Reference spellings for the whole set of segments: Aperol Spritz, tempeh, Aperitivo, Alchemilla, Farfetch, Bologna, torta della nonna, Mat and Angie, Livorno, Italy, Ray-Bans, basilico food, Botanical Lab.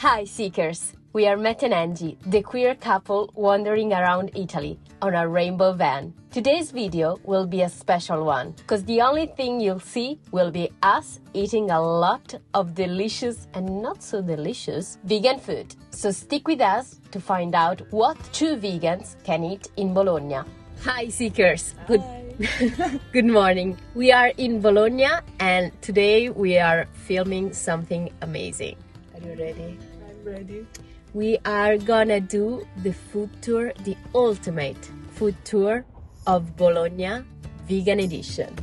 Hi Seekers! We are Mat and Angie, the queer couple wandering around Italy on a rainbow van. Today's video will be a special one, because the only thing you'll see will be us eating a lot of delicious and not so delicious vegan food. So stick with us to find out what two vegans can eat in Bologna. Hi Seekers! Hi. Good morning. We are in Bologna and today we are filming something amazing. Are you ready? I'm ready. We are gonna do the food tour, the ultimate food tour of Bologna, vegan edition.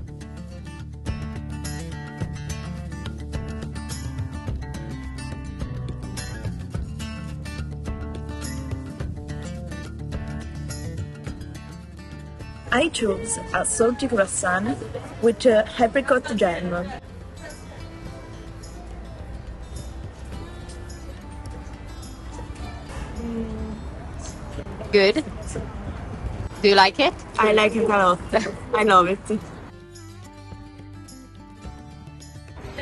I chose a salty croissant with apricot jam. Good. Do you like it? I like it a lot. I love it.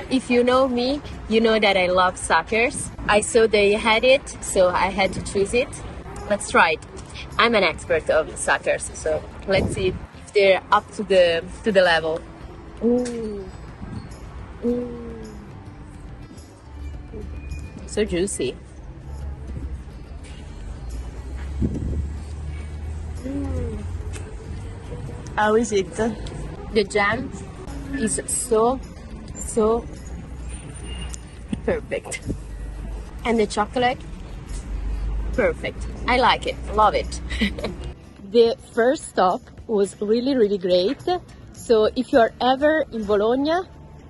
If you know me, you know that I love suckers. I saw they had it, so I had to choose it. Let's try it. I'm an expert of suckers, so let's see if they're up to the level. Ooh. Ooh. So juicy. How is it? The jam is so perfect. And the chocolate, perfect. I like it, love it. The first stop was really great. So if you're ever in Bologna,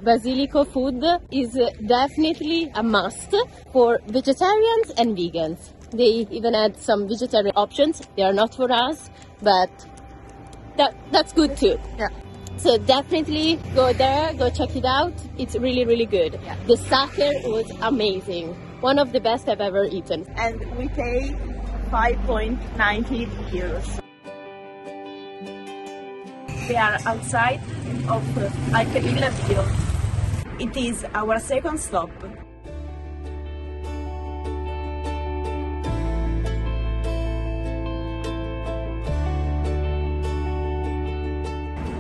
basilico food is definitely a must for vegetarians and vegans. They even had some vegetarian options. They are not for us, but that's good too. Yeah. So definitely go there, go check it out. It's really good. Yeah. The sake was amazing. One of the best I've ever eaten. And we pay 5.90 euros. We are outside of Alchemilla. It is our second stop.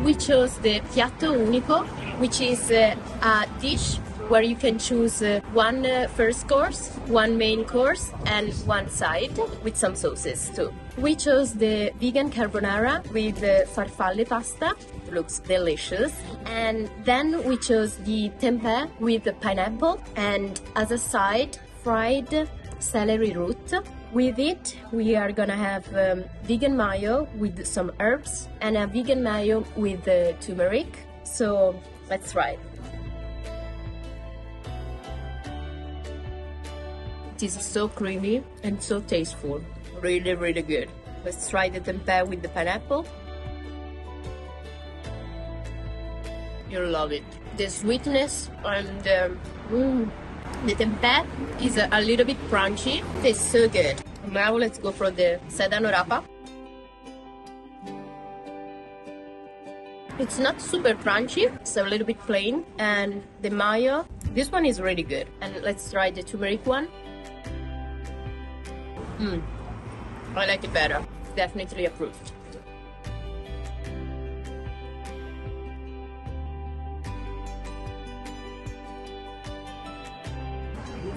We chose the piatto unico, which is a dish where you can choose one first course, one main course and one side with some sauces too. We chose the vegan carbonara with farfalle pasta, looks delicious, and then we chose the tempeh with the pineapple and as a side fried celery root. With it, we are gonna have vegan mayo with some herbs and a vegan mayo with turmeric. So let's try it. It is so creamy and so tasteful. Really good. Let's try the tempeh with the pineapple. You'll love it. The sweetness and the tempeh is a little bit crunchy. Tastes so good. Now let's go for the sedano rapa. It's not super crunchy, it's a little bit plain. And the mayo, this one is really good. And let's try the turmeric one. I like it better. Definitely approved.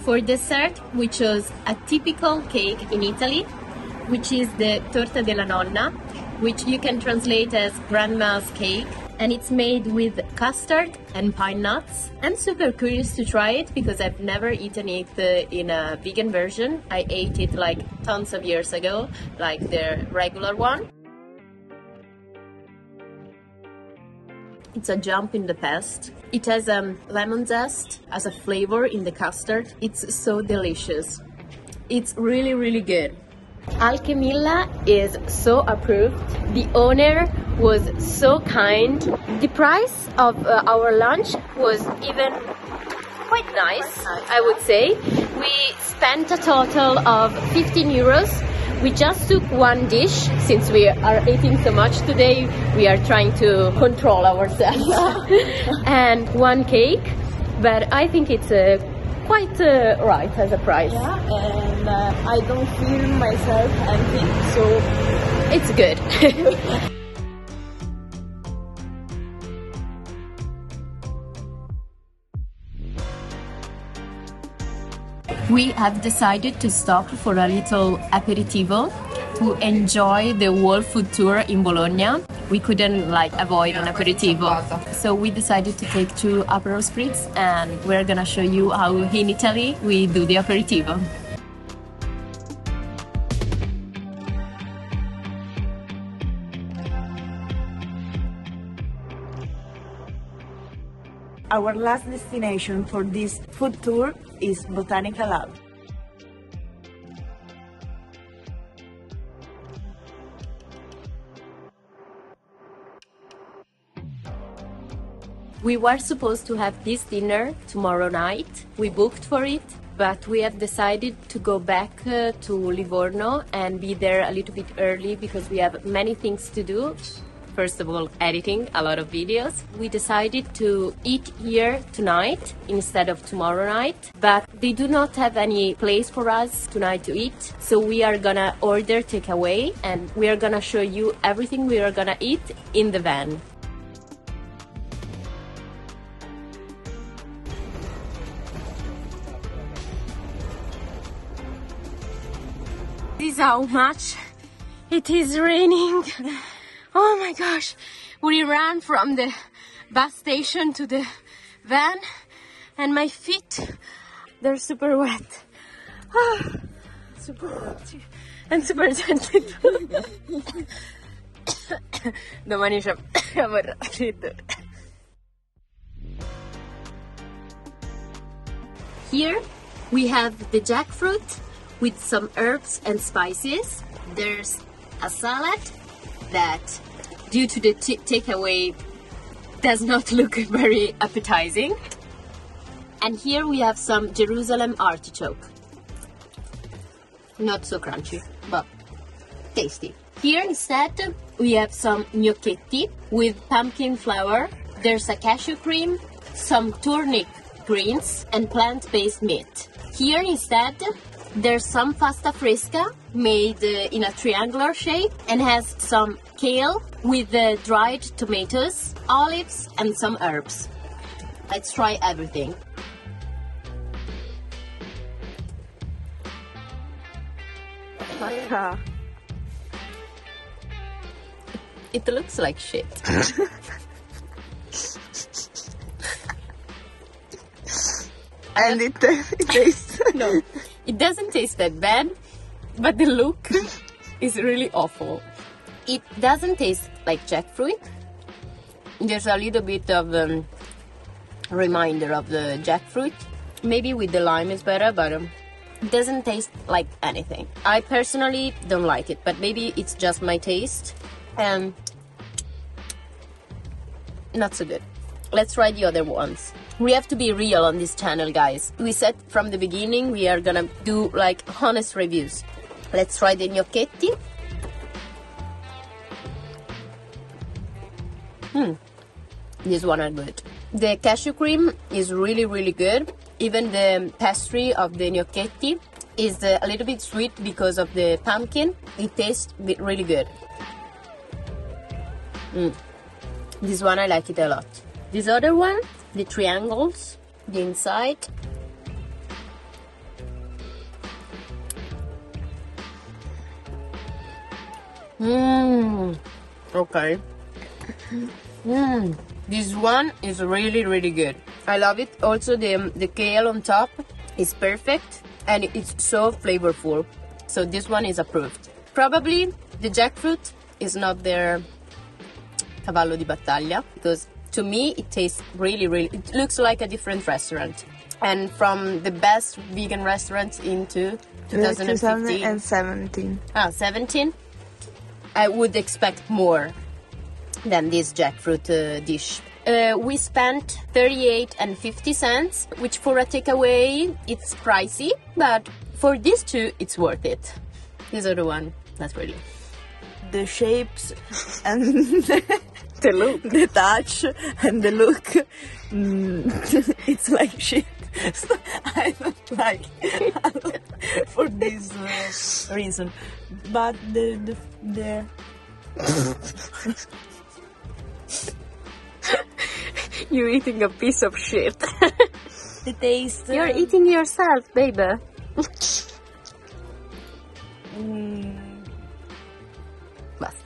For dessert, we chose a typical cake in Italy, which is the torta della nonna, which you can translate as grandma's cake, and it's made with custard and pine nuts. I'm super curious to try it because I've never eaten it in a vegan version. I ate it like tons of years ago, like the regular one. It's a jump in the past. It has lemon zest as a flavor in the custard. It's so delicious. It's really good. Alchemilla is so approved. The owner was so kind. The price of our lunch was even quite nice, I would say. We spent a total of 15 euros. We just took one dish. Since we are eating so much today, we are trying to control ourselves. And one cake, but I think it's quite right as a price. Yeah, and I don't feel myself empty, so it's good. We have decided to stop for a little aperitivo to enjoy the world food tour in Bologna. We couldn't like avoid an aperitivo, so we decided to take two Aperol Spritz, and we're gonna show you how in Italy we do the aperitivo. Our last destination for this food tour is Botanical Lab. We were supposed to have this dinner tomorrow night. We booked for it, but we have decided to go back to Livorno and be there a little bit early because we have many things to do. First of all, editing a lot of videos. We decided to eat here tonight instead of tomorrow night, but they do not have any place for us tonight to eat, so we are gonna order takeaway, and we are gonna show you everything we are gonna eat in the van. This is how much it is raining. Oh my gosh, we ran from the bus station to the van and my feet, they're super wet. Oh, super wet and super gentle. Domani ci vorrà freddo. Here we have the jackfruit with some herbs and spices. There's a salad that, due to the takeaway, does not look very appetizing. And here we have some Jerusalem artichoke. Not so crunchy, but tasty. Here instead we have some gnocchetti with pumpkin flour. There's a cashew cream, some turnip greens and plant-based meat. Here instead there's some pasta fresca made in a triangular shape and has some kale with dried tomatoes, olives and some herbs. Let's try everything. It looks like shit. And it tastes... No. It doesn't taste that bad, but the look is really awful. It doesn't taste like jackfruit. There's a little bit of reminder of the jackfruit. Maybe with the lime is better, but it doesn't taste like anything. I personally don't like it, but maybe it's just my taste. Not so good. Let's try the other ones. We have to be real on this channel, guys. We said from the beginning we are gonna do like honest reviews. Let's try the gnocchetti. These one are good. The cashew cream is really, really good. Even the pastry of the gnocchetti is a little bit sweet because of the pumpkin. It tastes really good. This one, I like it a lot. This other one, the triangles, the inside. Okay. This one is really, really good. I love it. Also, the kale on top is perfect and it's so flavorful. So this one is approved. Probably the jackfruit is not their cavallo di battaglia, because to me, it tastes really, really... It looks like a different restaurant. And from the best vegan restaurants into 2017. Ah, 17? I would expect more than this jackfruit dish. We spent 38.50, which for a takeaway, it's pricey. But for these two, it's worth it. This other one, not really. The shapes and... The look, the touch, and the look—it's like shit. So I like for this reason. But the you're eating a piece of shit. The taste. You're eating yourself, baby.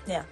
Yeah.